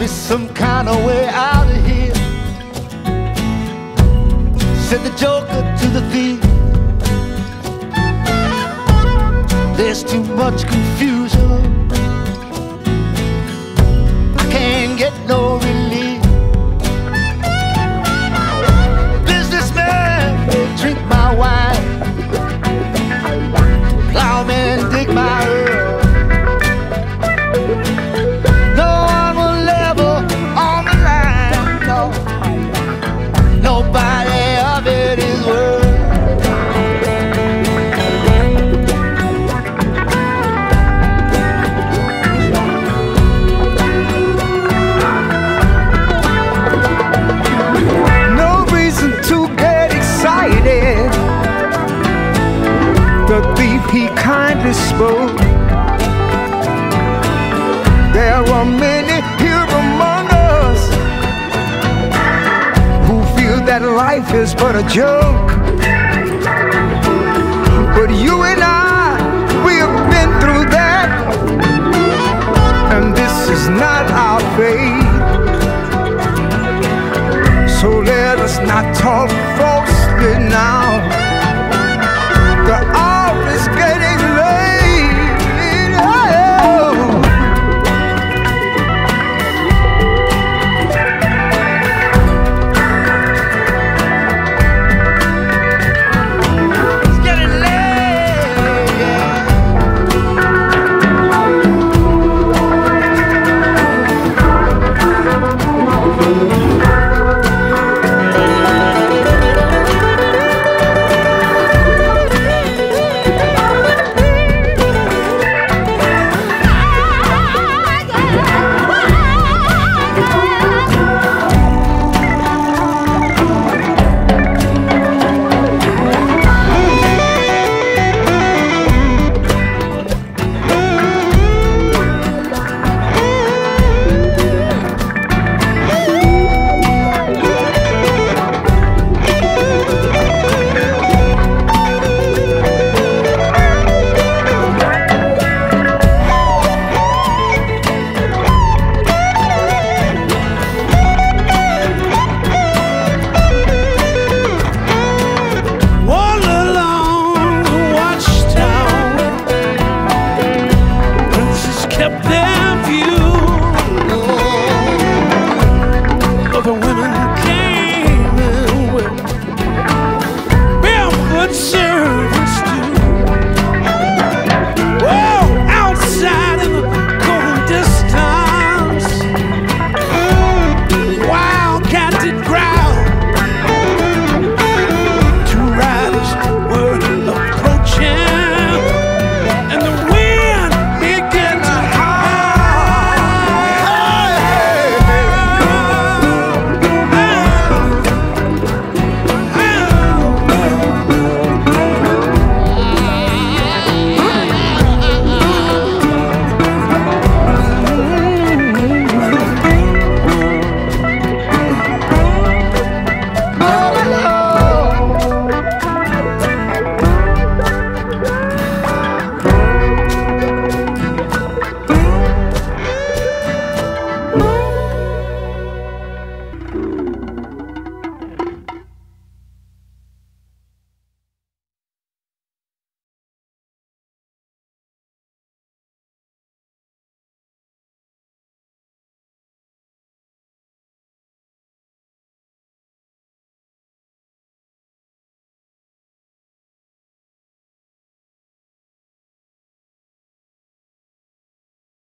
be some kind of way out of here, said the joker to the thief. There's too much confusion, I can't get no relief. Businessmen, they drink my wine, plowmen dig my earth. He kindly spoke. There are many here among us who feel that life is but a joke. But you and I, we have been through that, and this is not our fate. So let us not talk for